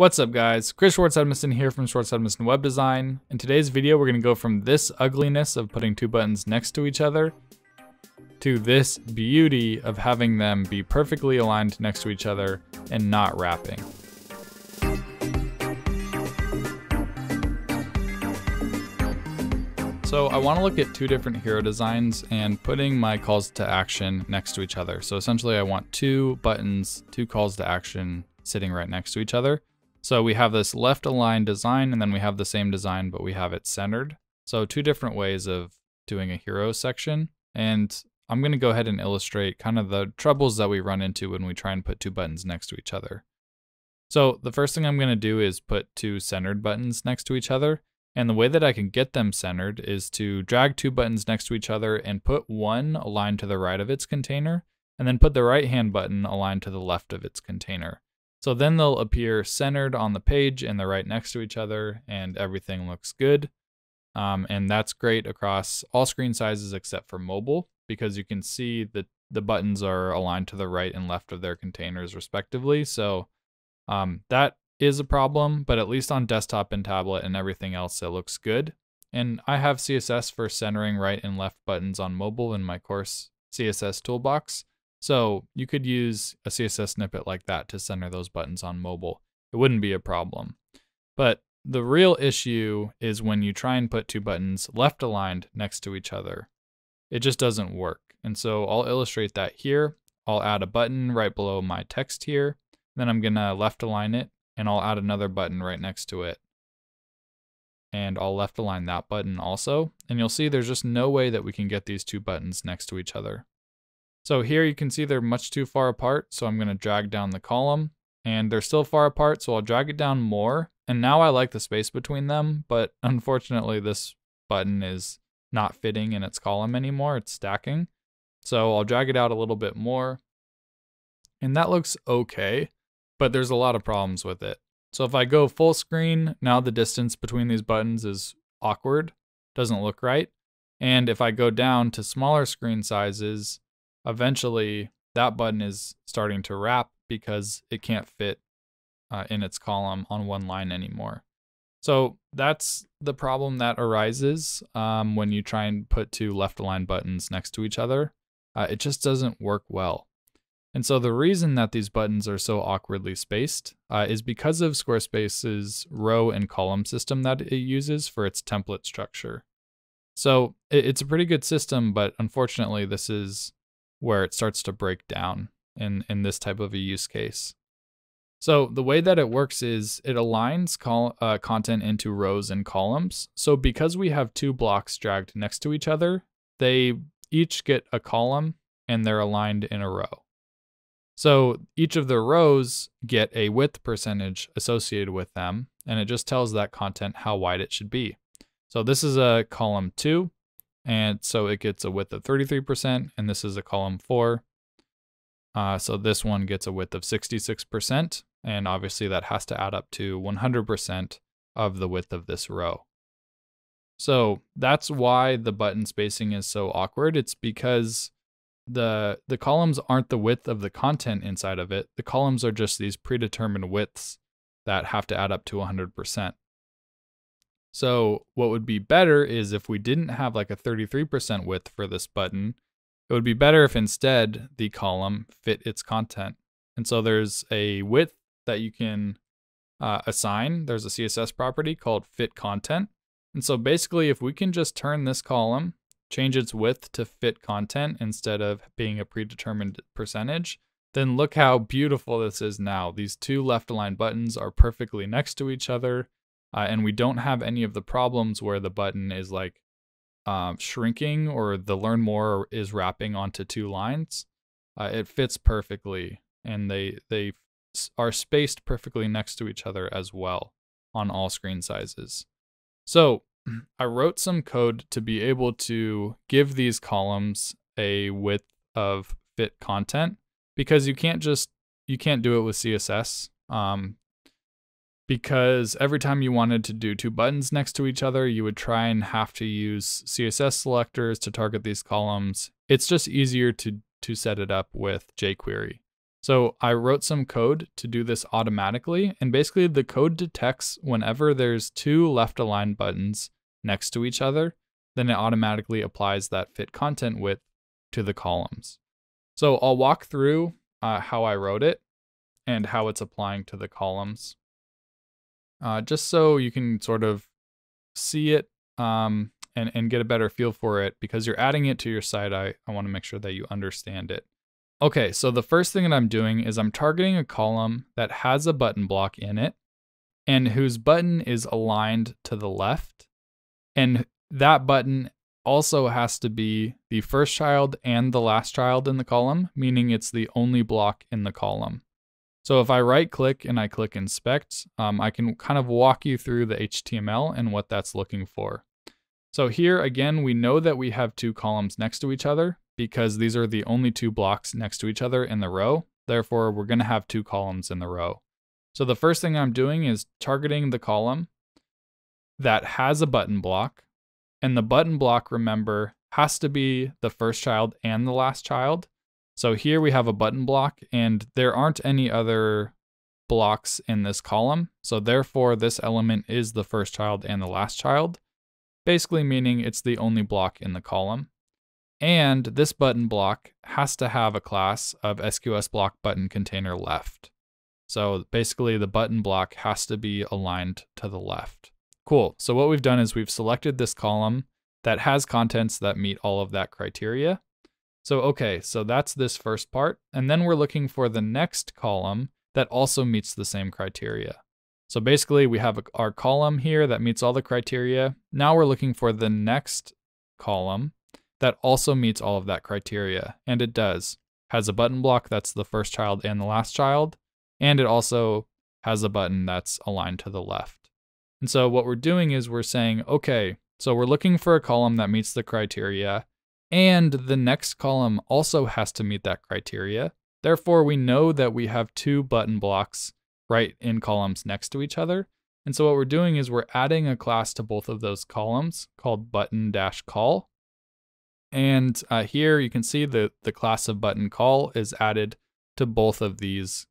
What's up guys, Chris Schwartz-Edmisten here from Schwartz-Edmisten Web Design. In today's video, we're gonna go from this ugliness of putting two buttons next to each other to this beauty of having them be perfectly aligned next to each other and not wrapping. So I wanna look at two different hero designs and putting my calls to action next to each other. So essentially I want two buttons, two calls to action sitting right next to each other. So we have this left aligned design, and then we have the same design, but we have it centered. So two different ways of doing a hero section. And I'm gonna go ahead and illustrate kind of the troubles that we run into when we try and put two buttons next to each other. So the first thing I'm gonna do is put two centered buttons next to each other. And the way that I can get them centered is to drag two buttons next to each other and put one aligned to the right of its container, and then put the right-hand button aligned to the left of its container. So then they'll appear centered on the page and they're right next to each other and everything looks good. And that's great across all screen sizes except for mobile, because you can see that the buttons are aligned to the right and left of their containers respectively. So that is a problem, but at least on desktop and tablet and everything else, it looks good. And I have CSS for centering right and left buttons on mobile in my course CSS toolbox. So you could use a CSS snippet like that to center those buttons on mobile. It wouldn't be a problem. But the real issue is when you try and put two buttons left aligned next to each other. It just doesn't work. And so I'll illustrate that here. I'll add a button right below my text here. Then I'm gonna left align it, and I'll add another button right next to it. And I'll left align that button also. And you'll see there's just no way that we can get these two buttons next to each other. So here you can see they're much too far apart, so I'm gonna drag down the column, and they're still far apart, so I'll drag it down more. And now I like the space between them, but unfortunately this button is not fitting in its column anymore, it's stacking. So I'll drag it out a little bit more, and that looks okay, but there's a lot of problems with it. So if I go full screen, now the distance between these buttons is awkward, doesn't look right. And if I go down to smaller screen sizes, eventually that button is starting to wrap because it can't fit in its column on one line anymore. So that's the problem that arises when you try and put two left aligned buttons next to each other. It just doesn't work well. And so the reason that these buttons are so awkwardly spaced is because of Squarespace's row and column system that it uses for its template structure. So it's a pretty good system, but unfortunately this is where it starts to break down in this type of a use case. So the way that it works is it aligns content into rows and columns. So because we have two blocks dragged next to each other, they each get a column and they're aligned in a row. So each of the rows get a width percentage associated with them, and it just tells that content how wide it should be. So this is a column 2. And so it gets a width of 33%, and this is a column 4. So this one gets a width of 66%, and obviously that has to add up to 100% of the width of this row. So that's why the button spacing is so awkward. It's because the columns aren't the width of the content inside of it. The columns are just these predetermined widths that have to add up to 100%. So what would be better is if we didn't have like a 33% width for this button, it would be better if instead the column fit its content. And so there's a width that you can assign. There's a CSS property called fit content. And so basically if we can just turn this column, change its width to fit content instead of being a predetermined percentage, then look how beautiful this is now. These two left aligned buttons are perfectly next to each other. And we don't have any of the problems where the button is like shrinking or the learn more is wrapping onto two lines. It fits perfectly, and they are spaced perfectly next to each other as well on all screen sizes. So I wrote some code to be able to give these columns a width of fit content, because you can't do it with CSS. Because every time you wanted to do two buttons next to each other, you would try and have to use CSS selectors to target these columns. It's just easier to set it up with jQuery. So I wrote some code to do this automatically, and basically the code detects whenever there's two left aligned buttons next to each other, then it automatically applies that fit content width to the columns. So I'll walk through how I wrote it and how it's applying to the columns, just so you can sort of see it and get a better feel for it, because you're adding it to your site. I want to make sure that you understand it. Okay, so the first thing that I'm doing is I'm targeting a column that has a button block in it and whose button is aligned to the left. And that button also has to be the first child and the last child in the column, meaning it's the only block in the column. So if I right click and I click inspect, I can kind of walk you through the HTML and what that's looking for. So here again, we know that we have two columns next to each other, because these are the only two blocks next to each other in the row. Therefore, we're going to have two columns in the row. So the first thing I'm doing is targeting the column that has a button block. And the button block, remember, has to be the first child and the last child. So here we have a button block, and there aren't any other blocks in this column. So therefore, this element is the first child and the last child, basically meaning it's the only block in the column. And this button block has to have a class of SQS block button container left. So basically the button block has to be aligned to the left. Cool. So what we've done is we've selected this column that has contents that meet all of that criteria. So, okay, so that's this first part. And then we're looking for the next column that also meets the same criteria. So basically we have our column here that meets all the criteria. Now we're looking for the next column that also meets all of that criteria, and it does. Has a button block that's the first child and the last child, and it also has a button that's aligned to the left. And so what we're doing is we're saying, okay, so we're looking for a column that meets the criteria, and the next column also has to meet that criteria. Therefore, we know that we have two button blocks right in columns next to each other. And so what we're doing is we're adding a class to both of those columns called button-call. And here you can see that the class of button call is added to both of these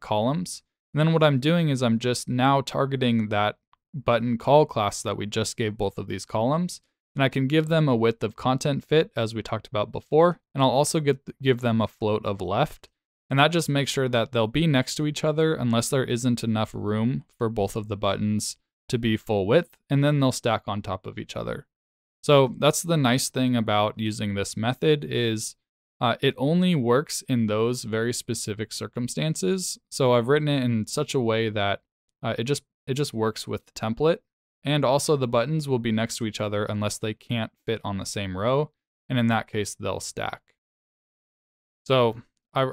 columns. And then what I'm doing is I'm just now targeting that button call class that we just gave both of these columns. And I can give them a width of content fit, as we talked about before. And I'll also give them a float of left. And that just makes sure that they'll be next to each other unless there isn't enough room for both of the buttons to be full width. And then they'll stack on top of each other. So that's the nice thing about using this method is it only works in those very specific circumstances. So I've written it in such a way that it just works with the template. And also the buttons will be next to each other unless they can't fit on the same row. And in that case, they'll stack. So I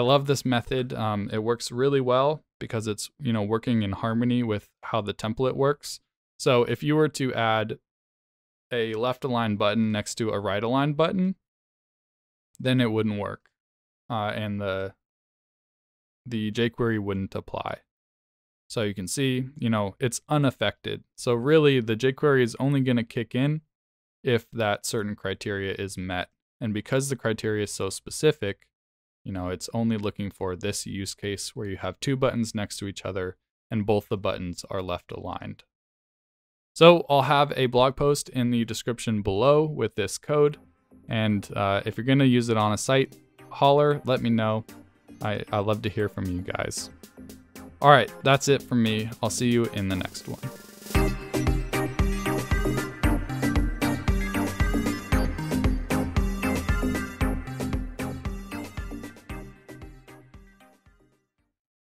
love this method. It works really well because it's, you know, working in harmony with how the template works. So if you were to add a left align button next to a right align button, then it wouldn't work, and the jQuery wouldn't apply. So you can see, you know, it's unaffected. So really, the jQuery is only going to kick in if that certain criteria is met. And because the criteria is so specific, you know, it's only looking for this use case where you have two buttons next to each other and both the buttons are left aligned. So I'll have a blog post in the description below with this code. And if you're going to use it on a site, holler, let me know. I love to hear from you guys. All right, that's it from me. I'll see you in the next one.